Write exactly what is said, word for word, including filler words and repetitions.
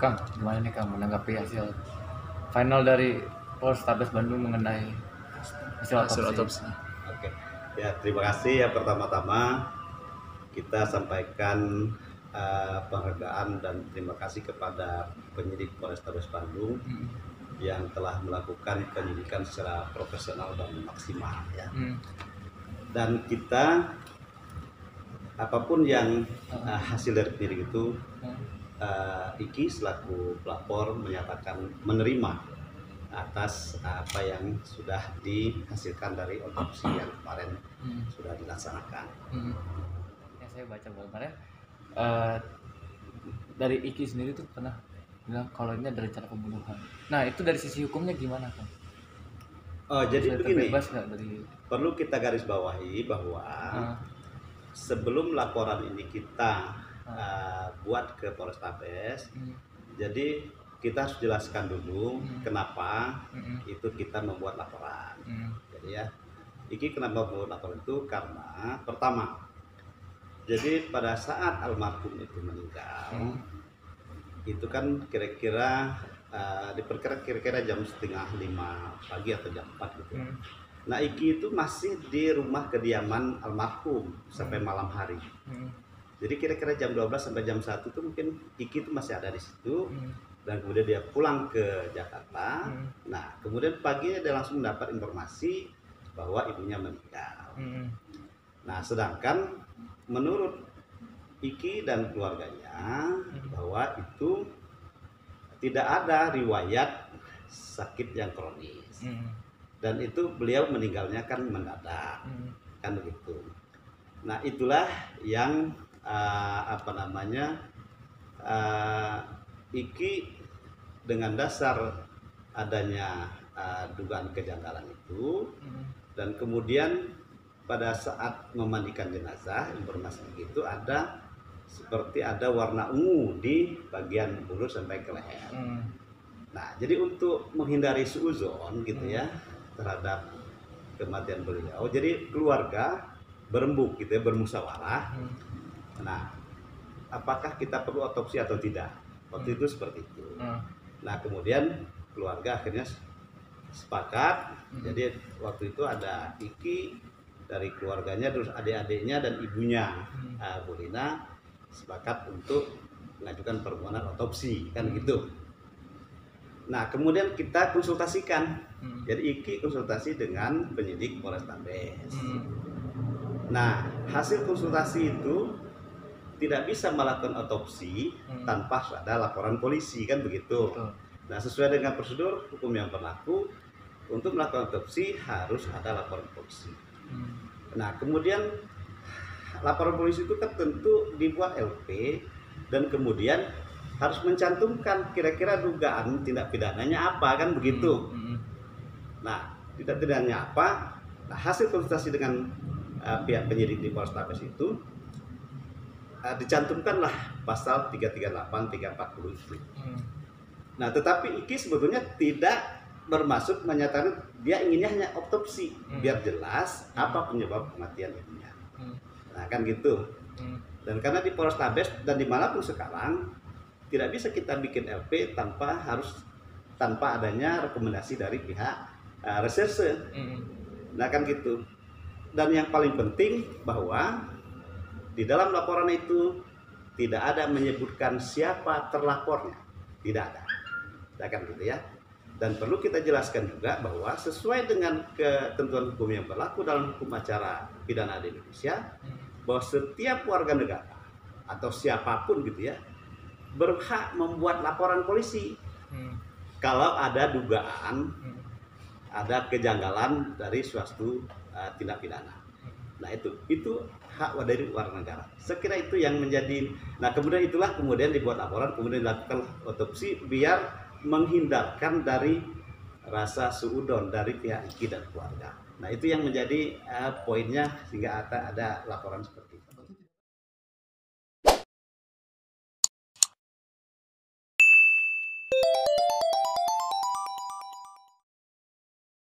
Kang, gimana nih Kang menanggapi hasil final dari Polestabes Bandung mengenai hasil, hasil otopsi? otopsi. Oke, ya terima kasih. Ya pertama-tama kita sampaikan uh, penghargaan dan terima kasih kepada penyidik Polrestabes Bandung hmm. yang telah melakukan penyidikan secara profesional dan maksimal. Ya. Hmm. Dan kita apapun yang uh, hasil dari penyidik itu. Hmm. Uh, Iki selaku pelapor menyatakan menerima atas apa yang sudah dihasilkan dari otopsi yang kemarin hmm. sudah dilaksanakan. Hmm. Ya, saya baca kemarin uh, dari Iki sendiri tuh pernah bilang kalau ini ada rencana pembunuhan. Nah itu dari sisi hukumnya gimana kan? Uh, jadi begini, dari... perlu kita garis bawahi bahwa uh. sebelum laporan ini kita Uh, buat ke Polrestabes, mm. jadi kita harus jelaskan dulu mm. kenapa mm. itu kita membuat laporan. Mm. Jadi ya, Iki kenapa membuat laporan itu karena pertama, jadi pada saat almarhum itu meninggal, mm. itu kan kira-kira uh, diperkirakan kira-kira jam setengah lima pagi atau jam empat gitu. Mm. Nah Iki itu masih di rumah kediaman almarhum mm. sampai malam hari. Mm. Jadi kira-kira jam dua belas sampai jam satu itu mungkin Iki itu masih ada di situ hmm. dan kemudian dia pulang ke Jakarta. Hmm. Nah, kemudian paginya dia langsung mendapat informasi bahwa ibunya meninggal. Hmm. Nah, sedangkan menurut Iki dan keluarganya hmm. bahwa itu tidak ada riwayat sakit yang kronis. Hmm. Dan itu beliau meninggalnya kan mendadak. Hmm. Kan begitu. Nah, itulah yang Uh, apa namanya uh, Iki dengan dasar adanya uh, dugaan kejanggalan itu mm. dan kemudian pada saat memandikan jenazah informasi itu ada seperti ada warna ungu di bagian bulu sampai ke leher. Mm. Nah jadi untuk menghindari suuzon gitu mm. ya terhadap kematian beliau, jadi keluarga berembuk gitu ya, bermusyawarah. Mm. Nah, apakah kita perlu otopsi atau tidak? Waktu hmm. itu seperti itu. Hmm. Nah, kemudian keluarga akhirnya sepakat. Hmm. Jadi waktu itu ada Iki dari keluarganya, terus adik-adiknya dan ibunya, hmm. uh, Bu Lina, sepakat untuk mengajukan permohonan otopsi, kan gitu. Nah, kemudian kita konsultasikan. Hmm. Jadi Iki konsultasi dengan penyidik Polrestabes. Hmm. Nah, hasil konsultasi itu tidak bisa melakukan otopsi hmm. tanpa ada laporan polisi, kan begitu. Betul. Nah sesuai dengan prosedur hukum yang berlaku, untuk melakukan otopsi harus ada laporan polisi. Hmm. Nah kemudian laporan polisi itu kan tentu dibuat L P dan kemudian harus mencantumkan kira-kira dugaan tindak pidananya apa, kan begitu. Hmm. Hmm. Nah tindak pidananya apa? Nah, hasil konsultasi dengan uh, pihak penyidik di Polrestabes itu Uh, dicantumkanlah pasal tiga tiga delapan, tiga empat nol itu. Hmm. Nah, tetapi Iki sebetulnya tidak bermaksud menyatakan dia inginnya hanya otopsi hmm. biar jelas hmm. apa penyebab kematian ibunya. Hmm. Nah, kan gitu. Hmm. Dan karena di Polrestabes dan dimanapun sekarang tidak bisa kita bikin L P tanpa harus tanpa adanya rekomendasi dari pihak uh, reserse. Hmm. Nah, kan gitu. Dan yang paling penting bahwa di dalam laporan itu tidak ada menyebutkan siapa terlapornya, tidak ada, kan gitu ya. Dan perlu kita jelaskan juga bahwa sesuai dengan ketentuan hukum yang berlaku dalam hukum acara pidana di Indonesia, bahwa setiap warga negara atau siapapun gitu ya berhak membuat laporan polisi hmm. kalau ada dugaan hmm. ada kejanggalan dari suatu uh, tindak pidana. Nah itu itu hak dari warga negara. Sekiranya itu yang menjadi. Nah kemudian itulah kemudian dibuat laporan, kemudian dilakukan otopsi biar menghindarkan dari rasa suudon dari pihak Iki dan keluarga. Nah itu yang menjadi uh, poinnya sehingga ada, ada laporan seperti itu.